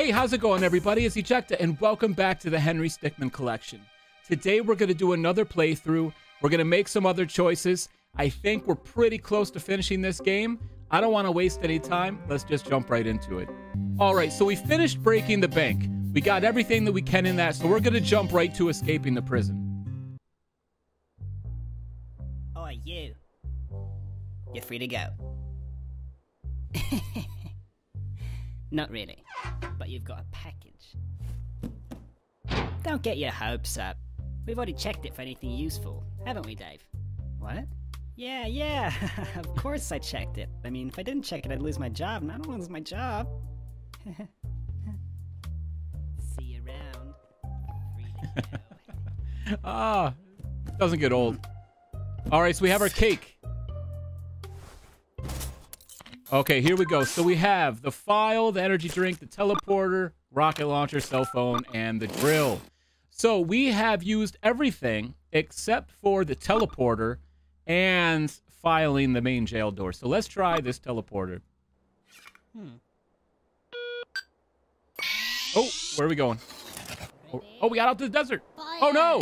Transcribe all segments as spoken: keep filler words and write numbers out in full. Hey, how's it going, everybody? It's E J three C T A, and welcome back to the Henry Stickmin Collection. Today, we're going to do another playthrough. We're going to make some other choices. I think we're pretty close to finishing this game. I don't want to waste any time. Let's just jump right into it. All right, so we finished breaking the bank. We got everything that we can in that, so we're going to jump right to escaping the prison. Oh, you. You're free to go. Not really, but you've got a package. Don't get your hopes up. We've already checked it for anything useful, haven't we, Dave? What? Yeah, yeah, of course I checked it. I mean, if I didn't check it, I'd lose my job, and I don't want to lose my job. See you around. Free to go. Ah, doesn't get old. All right, so we have our cake. Okay, here we go. So we have the file, the energy drink, the teleporter, rocket launcher, cell phone, and the drill. So we have used everything except for the teleporter and filing the main jail door. So let's try this teleporter. Hmm. Oh, where are we going? Oh, oh, we got out to the desert. Oh, no.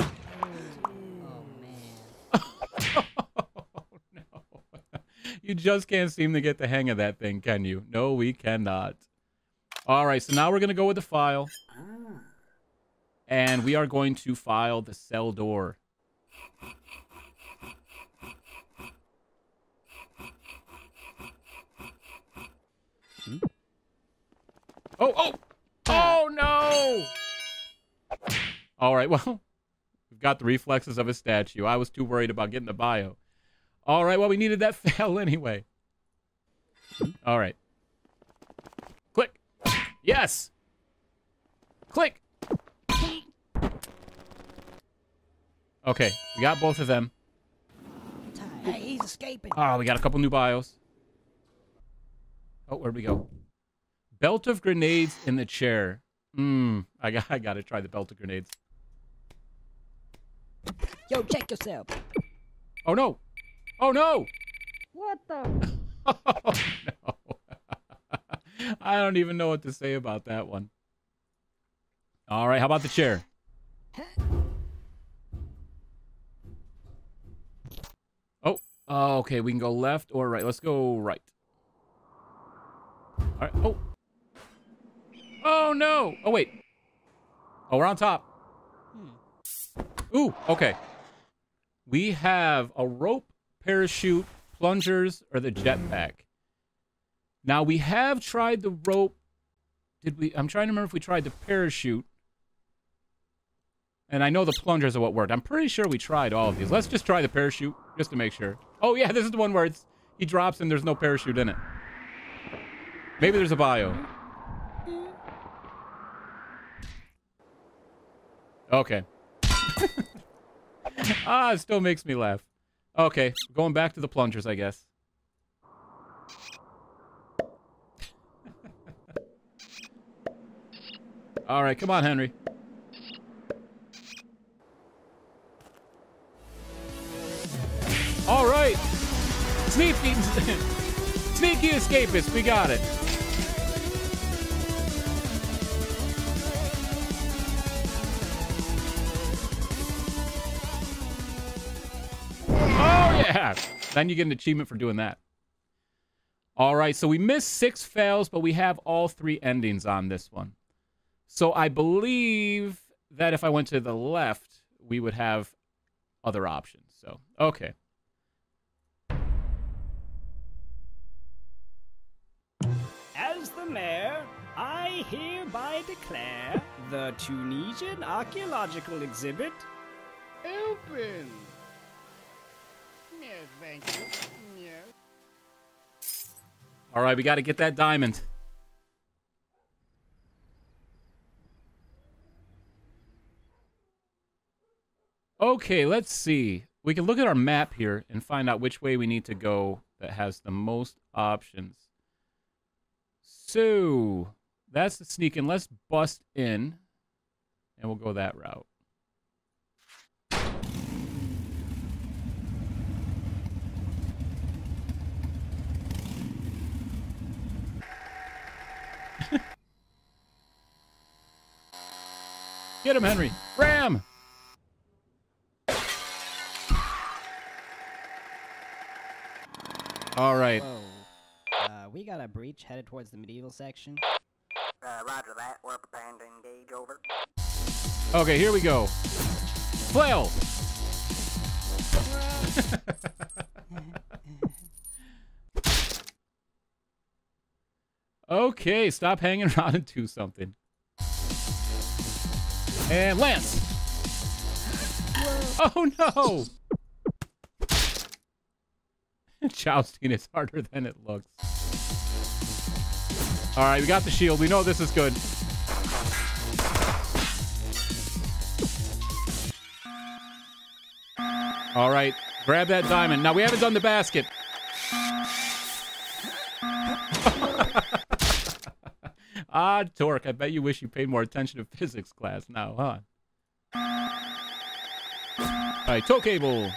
You just can't seem to get the hang of that thing, can you? No, we cannot. All right, so now we're going to go with the file. And we are going to file the cell door. Hmm? Oh, oh! Oh, no! All right, well, we've got the reflexes of a statue. I was too worried about getting the bio. All right, well, we needed that fail anyway. All right. Click. Yes. Click. Okay, we got both of them. Hey, he's escaping. Oh, we got a couple new bios. Oh, where'd we go? Belt of grenades in the chair. Mmm, I got, I got to try the belt of grenades. Yo, check yourself. Oh, no. Oh, no! What the? Oh, no. I don't even know what to say about that one. All right, how about the chair? Oh, oh, okay, we can go left or right. Let's go right. All right, oh. Oh, no! Oh, wait. Oh, we're on top. Ooh, okay. We have a rope. Parachute, plungers, or the jetpack. Now, we have tried the rope. Did we? I'm trying to remember if we tried the parachute. And I know the plungers are what worked. I'm pretty sure we tried all of these. Let's just try the parachute, just to make sure. Oh, yeah, this is the one where it's, he drops and there's no parachute in it. Maybe there's a bio. Okay. Ah, it still makes me laugh. Okay, going back to the plungers, I guess. All right, come on, Henry. All right. Sneaky, sneaky escapist, we got it. Yeah. Then you get an achievement for doing that. All right, so we missed six fails, but we have all three endings on this one. So I believe that if I went to the left, we would have other options. So, okay. As the mayor, I hereby declare the Tunisian archaeological exhibit open. Thank you. Yeah. All right, we got to get that diamond. Okay, let's see. We can look at our map here and find out which way we need to go that has the most options. So that's the sneak in. Let's bust in, and we'll go that route. Get him, Henry. Ram! All right. Uh, we got a breach headed towards the medieval section. Uh, roger that. We're preparing to engage, over. Okay, here we go. Flail! Okay, stop hanging around and do something. And Lance! Whoa. Oh no! Jousting is harder than it looks. Alright, we got the shield. We know this is good. Alright, grab that diamond. Now we haven't done the basket. Ah, Torque, I bet you wish you paid more attention to physics class now, huh? Alright, tow cable!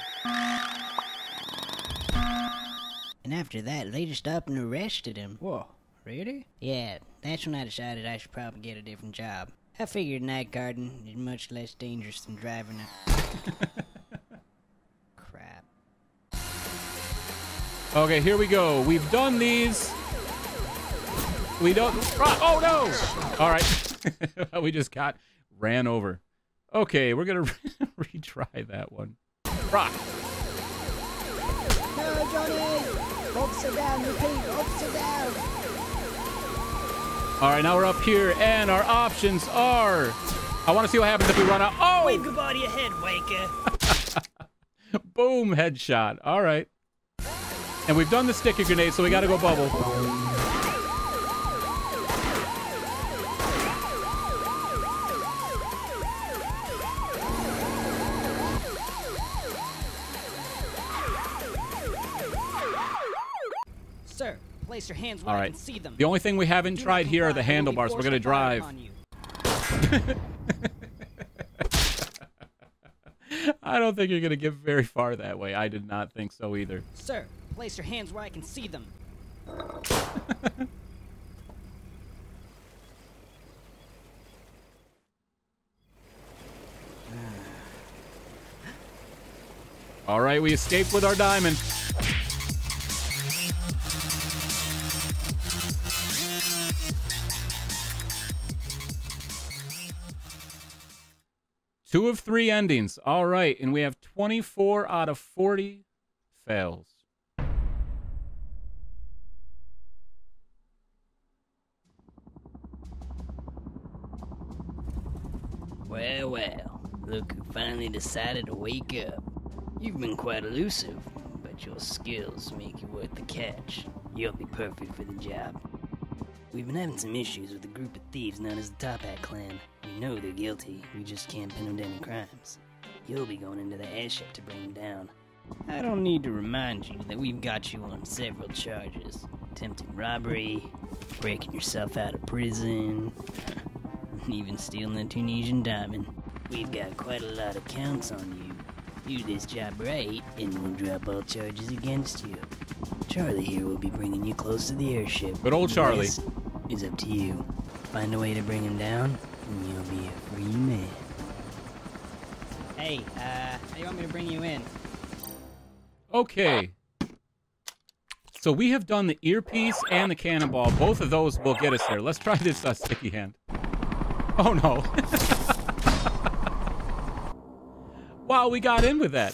And after that, they just up and arrested him. Whoa, really? Yeah, that's when I decided I should probably get a different job. I figured night garden is much less dangerous than driving a... Crap. Okay, here we go. We've done these... We don't... Oh, no! All right. We just got ran over. Okay, we're going to re retry that one. Rock! No, Johnny! Upside down, repeat, upside down! All right, now we're up here, and our options are... I want to see what happens if we run out... Oh! Wave goodbye to your head, Waker! Boom, headshot. All right. And we've done the sticky grenade, so we got to go bubble. Place your hands where I can see them. The only thing we haven't tried here are the handlebars. We're gonna drive. I don't think you're gonna get very far that way. I did not think so either. Sir, place your hands where I can see them. All right, we escaped with our diamond. Two of three endings. All right. And we have twenty-four out of forty fails. Well, well. Look who finally decided to wake up. You've been quite elusive, but your skills make you worth the catch. You'll be perfect for the job. We've been having some issues with a group of thieves known as the Toppat Clan. We know they're guilty, we just can't pin them down in crimes. You'll be going into the airship to bring them down. I don't need to remind you that we've got you on several charges. Attempting robbery, breaking yourself out of prison, and even stealing a Tunisian diamond. We've got quite a lot of counts on you. Do this job right, and we'll drop all charges against you. Charlie here will be bringing you close to the airship. Good old Charlie. It's up to you. Find a way to bring him down, and you'll be a free man. Hey, uh, how you want me to bring you in? Okay. So we have done the earpiece and the cannonball. Both of those will get us there. Let's try this uh, sticky hand. Oh, no. Wow, we got in with that.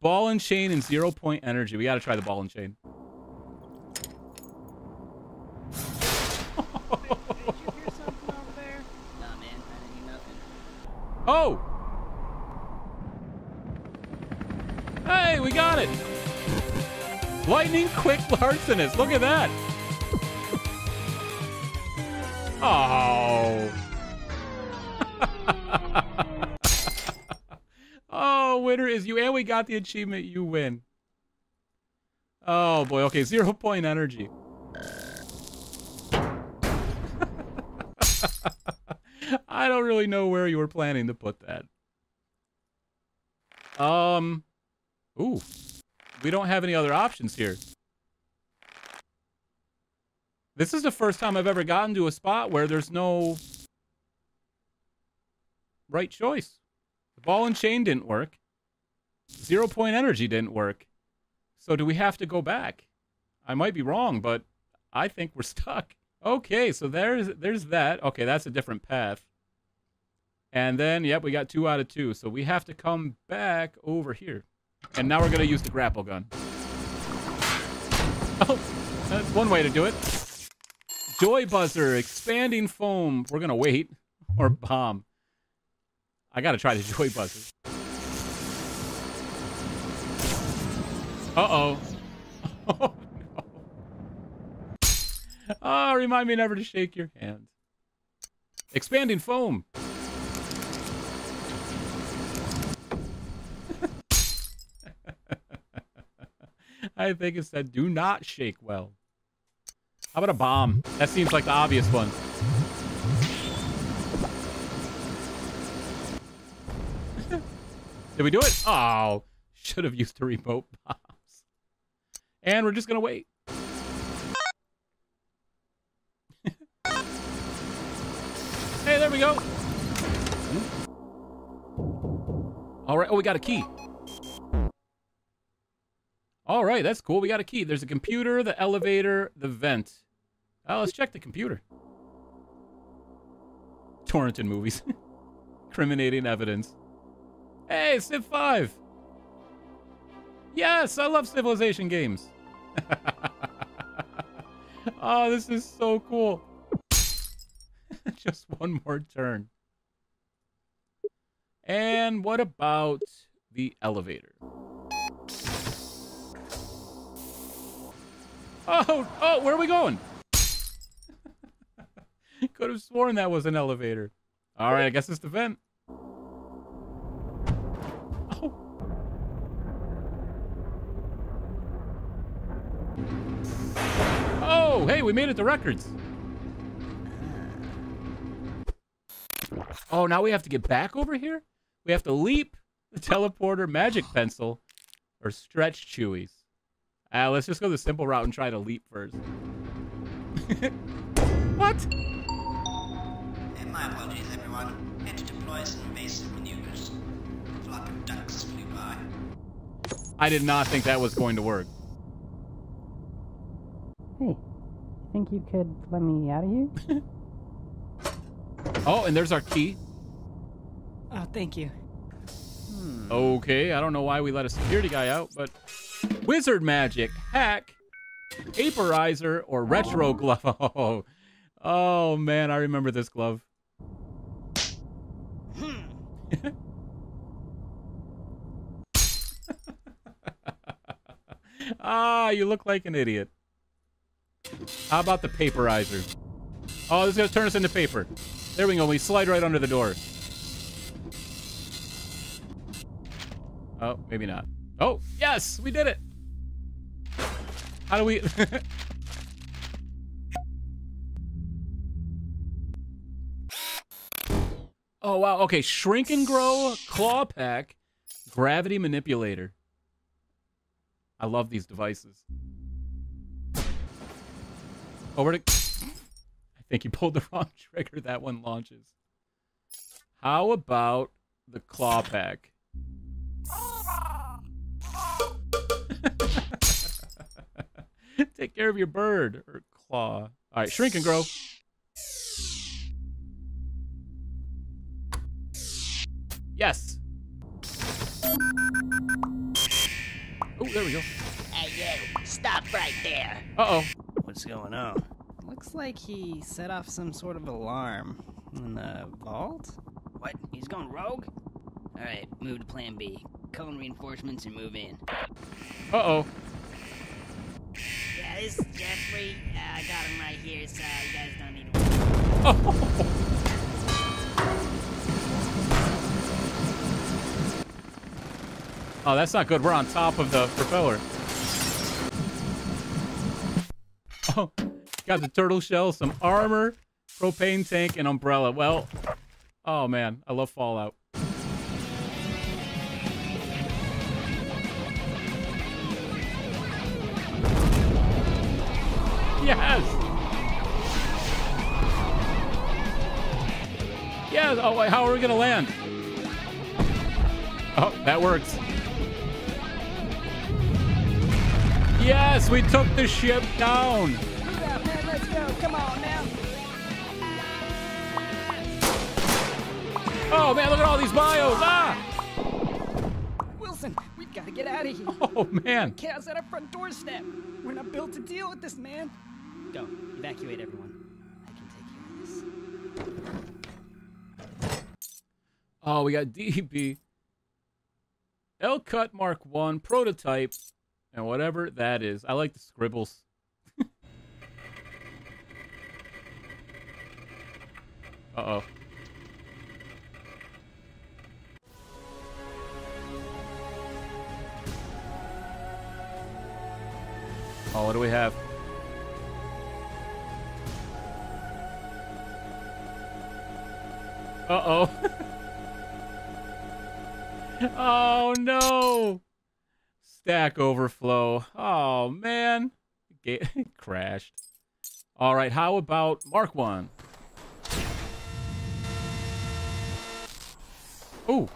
Ball and chain and zero point energy. We got to try the ball and chain. Oh! Hey, we got it! Lightning quick larcenous. Look at that! Oh! Oh, winner is you, and we got the achievement. You win. Oh boy. Okay, zero point energy. I don't really know where you were planning to put that. Um, ooh, we don't have any other options here. This is the first time I've ever gotten to a spot where there's no right choice. The ball and chain didn't work. Zero point energy didn't work. So do we have to go back? I might be wrong, but I think we're stuck. Okay, so there's there's that. Okay, that's a different path. And then, yep, we got two out of two. So we have to come back over here. And now we're going to use the grapple gun. Oh, that's one way to do it. Joy Buzzer, expanding foam. We're going to wait. Or bomb. I got to try the Joy Buzzer. Uh-oh. Oh, no. Oh, remind me never to shake your hand. Expanding foam. I think it said, do not shake well. How about a bomb? That seems like the obvious one. Did we do it? Oh, should have used the remote bombs. And we're just going to wait. Hey, there we go. All right. Oh, we got a key. All right, that's cool. We got a key. There's a computer, the elevator, the vent. Oh, let's check the computer. Torrenting movies. Incriminating evidence. Hey, Civ five. Yes, I love Civilization games. Oh, this is so cool. Just one more turn. And what about the elevator? Oh, oh, where are we going? Could have sworn that was an elevator. All right, I guess it's the vent. Oh. Oh, hey, we made it to records. Oh, now we have to get back over here? We have to leap the teleporter, magic pencil, or stretch chewies. Uh, let's just go the simple route and try to leap first. What? And my apologies, everyone. Had to deploy some invasive maneuvers. A flock of ducks flew by. I did not think that was going to work. Hey, think you could let me out of here? Oh, and there's our key. Oh, thank you. Hmm. Okay, I don't know why we let a security guy out, but... Wizard magic, hack, vaporizer, or retro glove. Oh, oh man, I remember this glove. Ah, you look like an idiot. How about the vaporizer? Oh, this is going to turn us into paper. There we go. We slide right under the door. Oh, maybe not. Oh, yes, we did it. How do we... Oh, wow. Okay, shrink and grow, claw pack, gravity manipulator. I love these devices. Over to... I think you pulled the wrong trigger. That one launches. How about the claw pack? Take care of your bird or claw. All right, shrink and grow. Yes. Oh, there we go. Hey, you. Stop right there. Uh-oh. What's going on? Looks like he set off some sort of alarm in the vault. What? He's going rogue? All right, move to plan B. Call in reinforcements and move in. Uh-oh. Yeah, this is Jeffrey. Uh, I got him right here, so you guys don't need to worry. Oh. Oh, that's not good. We're on top of the propeller. Oh, got the turtle shell, some armor, propane tank, and umbrella. Well, oh man, I love Fallout. Yes! Yeah, oh wait, how are we gonna land? Oh, that works. Yes, we took the ship down. Yeah, man, let's go. Come on now. Oh man, look at all these bios. Ah! Wilson, we've got to get out of here. Oh man. Chaos at our front doorstep. We're not built to deal with this, man. Go, evacuate everyone. I can take care of this. Oh, we got D B. L-Cut Mark One prototype. And whatever that is. I like the scribbles. Uh-oh. Oh, what do we have? Uh-oh. Oh, no. Stack overflow. Oh, man. It crashed. All right, how about Mark One? Ooh.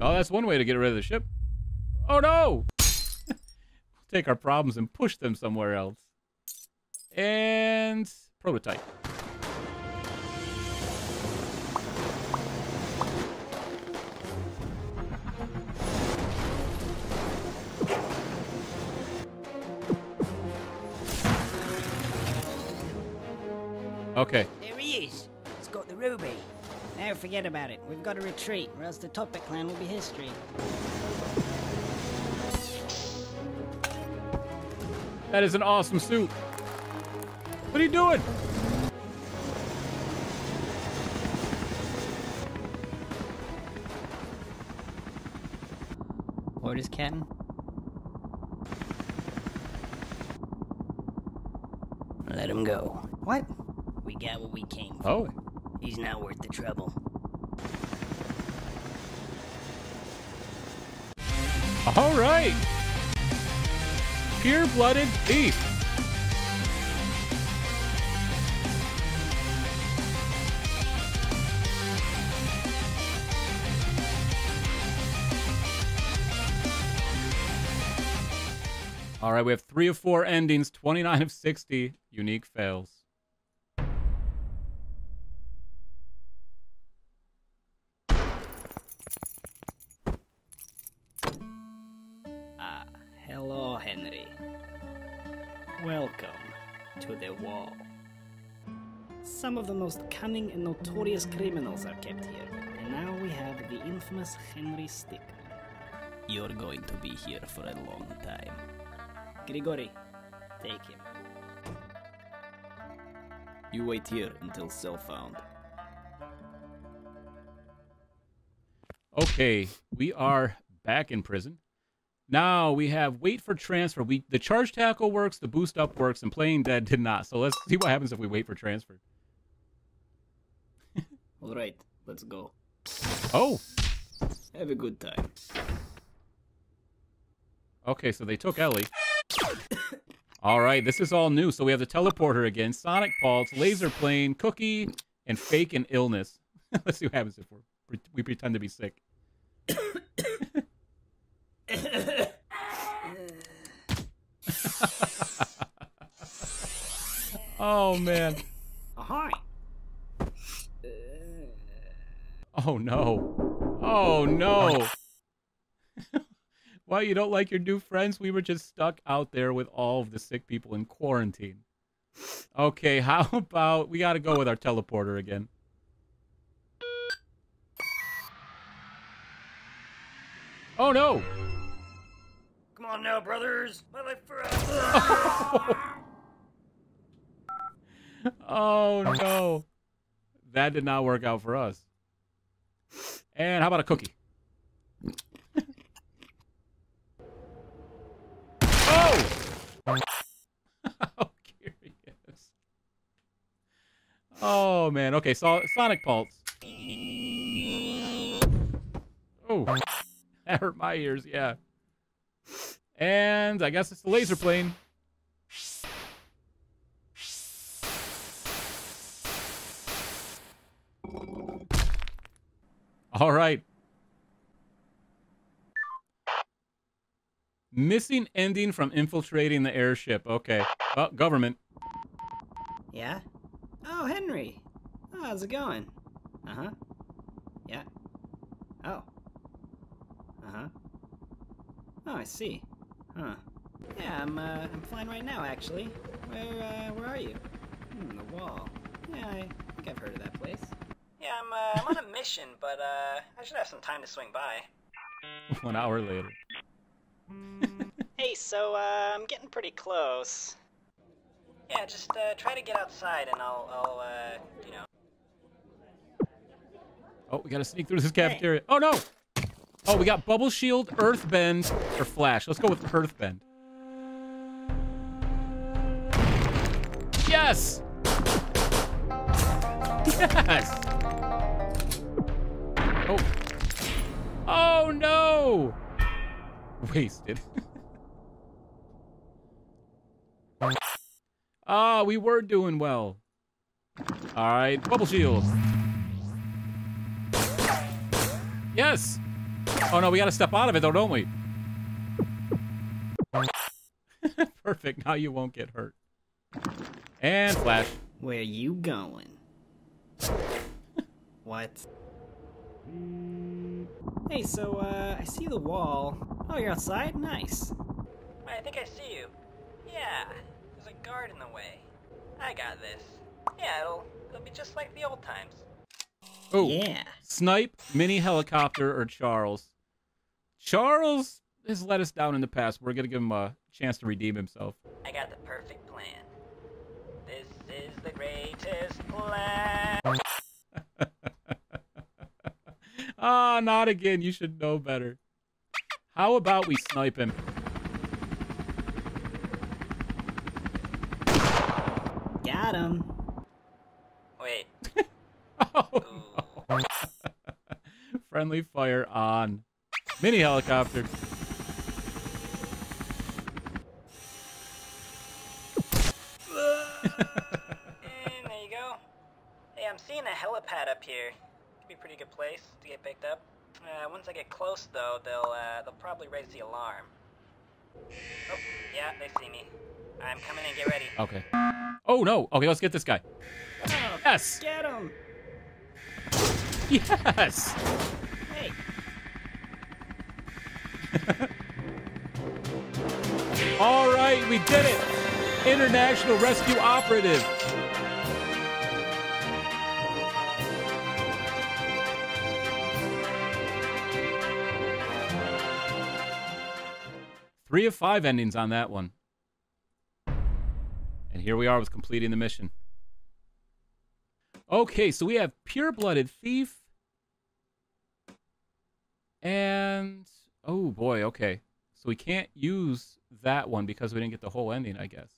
Oh, that's one way to get rid of the ship. Oh, no. We'll take our problems and push them somewhere else. And prototype. Okay. There he is. He's got the ruby. Now forget about it. We've got to retreat, or else the Toppat Clan will be history. That is an awesome suit. What are you doing? Orders, Captain. Let him go. What? We got what we came for. Oh. He's not worth the trouble. All right. Pure-blooded thief. All right, we have three of four endings, twenty-nine of sixty unique fails. Some of the most cunning and notorious criminals are kept here, and now we have the infamous Henry Stickmin. You're going to be here for a long time. Grigori, take him. You wait here until cell found. Okay, we are back in prison. Now we have wait for transfer. We the charge tackle works, the boost up works, and playing dead did not. So let's see what happens if we wait for transfer. All right, let's go. Oh. Have a good time. Okay, so they took Ellie. All right, this is all new. So we have the teleporter again, sonic pulse, laser plane, cookie, and fake an illness. Let's see what happens if we're, we pretend to be sick. Oh, man. Hi. Oh, no. Oh, no. Well, you don't like your new friends? We were just stuck out there with all of the sick people in quarantine. Okay, how about we got to go with our teleporter again. Oh, no. Come on now, brothers. My life forever. Oh, no. That did not work out for us. And how about a cookie? Oh! How curious. Oh, man. Okay, so sonic pulse. Oh, that hurt my ears, yeah. And I guess it's the laser plane. All right. Missing ending from infiltrating the airship. Okay. Oh, government. Yeah? Oh, Henry. Oh, how's it going? Uh-huh. Yeah. Oh. Uh-huh. Oh, I see. Huh. Yeah, I'm, uh, I'm flying right now, actually. Where, uh, where are you? Hmm, the wall. Yeah, I think I've heard of that place. Yeah, I'm, uh, I'm on a mission, but, uh, I should have some time to swing by. One hour later. Hey, so, uh, I'm getting pretty close. Yeah, just, uh, try to get outside and I'll, I'll, uh, you know. Oh, we gotta sneak through this cafeteria. Hey. Oh, no! Oh, we got Bubble Shield, Earthbend, or Flash. Let's go with Earthbend. Yes! Yes! Oh. Oh, no! Wasted. Ah, we were doing well. All right, Bubble Shield. Yes! Oh, no, we got to step out of it, though, don't we? Perfect. Now you won't get hurt. And flash. Where you going? What? Hey, so, uh, I see the wall. Oh, you're outside? Nice. I think I see you. Yeah, there's a guard in the way. I got this. Yeah, it'll, it'll be just like the old times. Oh, yeah. Snipe, mini helicopter, or Charles. Charles has let us down in the past. We're going to give him a chance to redeem himself. I got the perfect plan. This is the greatest plan. Ah, oh, not again. You should know better. How about we snipe him? Got him. Wait. Oh, no. Friendly fire on. Mini helicopter. And there you go. Hey, I'm seeing a helipad up here. Could be a pretty good place to get picked up. Uh, once I get close, though, they'll uh, they'll probably raise the alarm. Oh, yeah, they see me. I'm coming in. Get ready. Okay. Oh no. Okay, let's get this guy. Oh, yes. Get him. Yes. Hey. All right, we did it. International Rescue Operative. Three of five endings on that one. And here we are with completing the mission. Okay, so we have Pure-Blooded Thief. And, oh boy, okay. So we can't use that one because we didn't get the whole ending, I guess.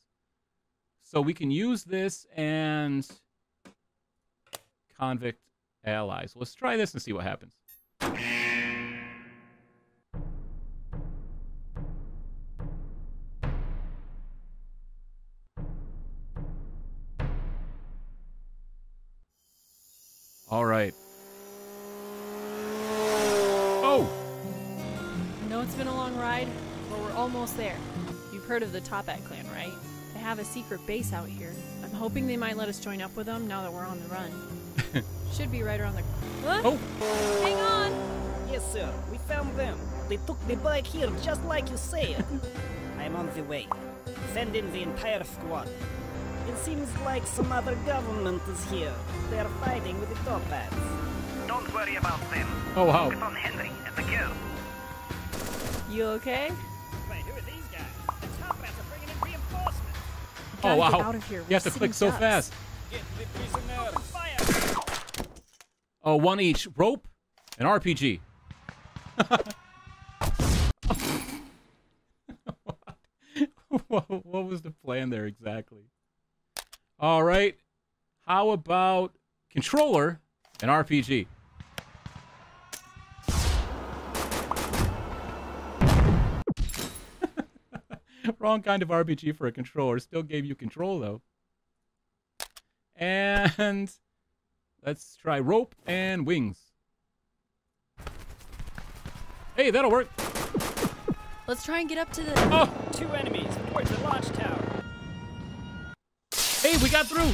So we can use this and Convict Allies. Let's try this and see what happens. All right. Oh! I know it's been a long ride, but we're almost there. You've heard of the Toppat Clan, right? They have a secret base out here. I'm hoping they might let us join up with them now that we're on the run. Should be right around the... Huh? Oh! Hang on! Yes, sir. We found them. They took the bike here just like you said. I'm on the way. Send in the entire squad. It seems like some other government is here. They are fighting with the Toppats. Don't worry about them. Oh, wow. Focus on Henry and the girl. You okay? Wait, who are these guys? The Toppats are bringing in reinforcements. Oh, wow. Get out of here. You have to click so fast. Get the prisoners. Fire. Oh, one each. Rope and R P G. what? what was the plan there exactly? All right, how about controller and R P G? Wrong kind of R P G for a controller. Still gave you control, though. And let's try rope and wings. Hey, that'll work. Let's try and get up to the... Oh! Two enemies towards the launch tower. Hey, we got through.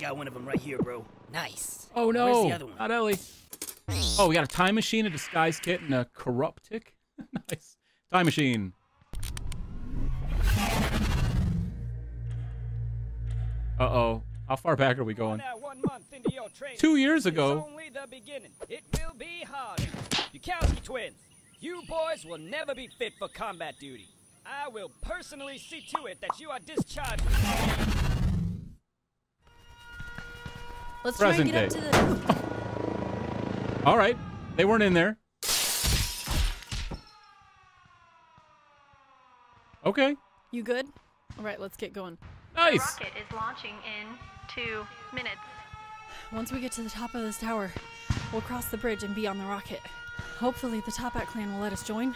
Got one of them right here, bro. Nice. Oh, no. Where's the other one? Not Ellie. Oh, we got a time machine, a disguise kit, and a corrupt tick. Nice. Time machine. Uh-oh. How far back are we going? One month into your training, Two years ago. It's only the beginning. It will be harder. Yukowski twins, you boys will never be fit for combat duty. I will personally see to it that you are discharged. Let's Present try and get day. Up to the... All right. They weren't in there. Okay. You good? All right, let's get going. Nice. The rocket is launching in two minutes. Once we get to the top of this tower, we'll cross the bridge and be on the rocket. Hopefully the Toppat Clan will let us join.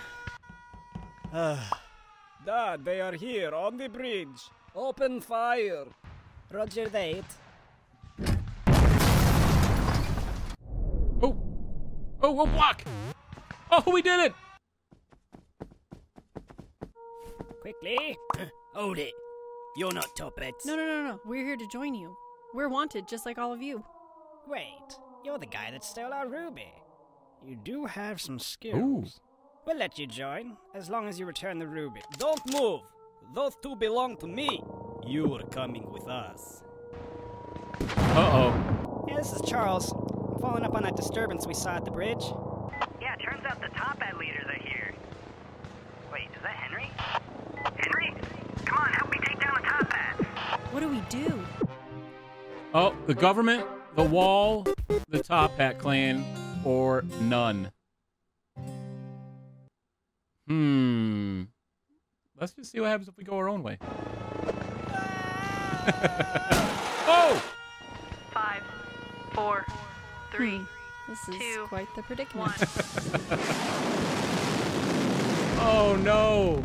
Dad, they are here on the bridge. Open fire. Roger that. Oh. Oh, we'll block. Oh, we did it. Quickly. Hold it. You're not Toppets. No, no, no, no. We're here to join you. We're wanted, just like all of you. Wait, you're the guy that stole our ruby. You do have some skills. Ooh. We'll let you join, as long as you return the ruby. Don't move! Those two belong to me. You are coming with us. Uh-oh. Yeah, this is Charles. I'm following up on that disturbance we saw at the bridge. Yeah, it turns out the Toppat leaders are here. Wait, is that Henry? Henry? Come on, help me take down the Toppat. What do we do? Oh, the government, the wall, the Toppat Clan, or none. Hmm. Let's just see what happens if we go our own way. Oh! Five, four, three, hmm. This is two, quite the predicament. One. Oh no!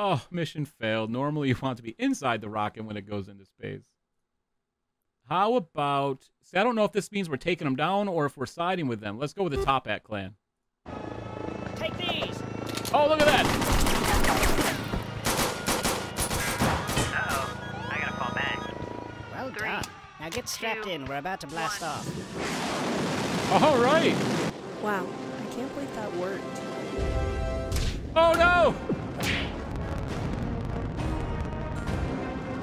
Oh, mission failed. Normally you want to be inside the rocket when it goes into space. How about... See, I don't know if this means we're taking them down or if we're siding with them. Let's go with the Toppat Clan. Take these! Oh, look at that! Uh-oh. I gotta fall back. Well Three, done. Now get strapped two, in. We're about to blast one. off. All right! Wow. I can't believe that worked. Oh, no!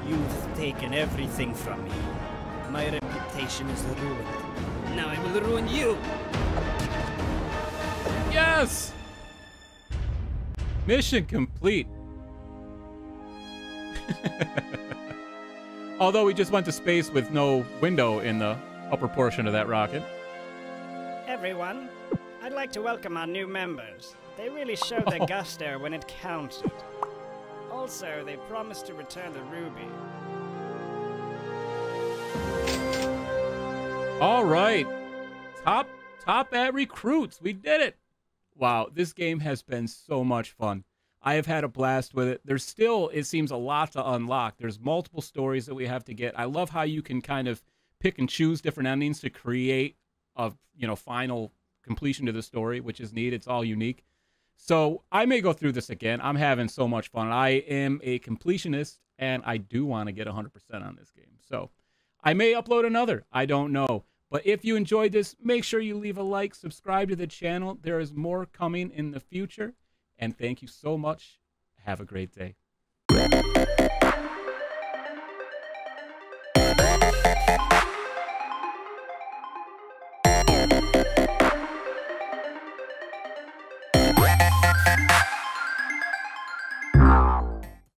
You've taken everything from me. My reputation is ruined. Now I will ruin you! Yes! Mission complete. Although we just went to space with no window in the upper portion of that rocket. Everyone, I'd like to welcome our new members. They really showed oh. their gusto when it counted. Also, they promised to return the ruby. All right. Top, top at recruits. We did it. Wow, this game has been so much fun. I have had a blast with it. There's still, it seems, a lot to unlock. There's multiple stories that we have to get. I love how you can kind of pick and choose different endings to create a, you know, final completion to the story, which is neat. It's all unique. So I may go through this again. I'm having so much fun. I am a completionist, and I do want to get one hundred percent on this game. So I may upload another. I don't know. But if you enjoyed this, make sure you leave a like, subscribe to the channel. There is more coming in the future. And thank you so much. Have a great day.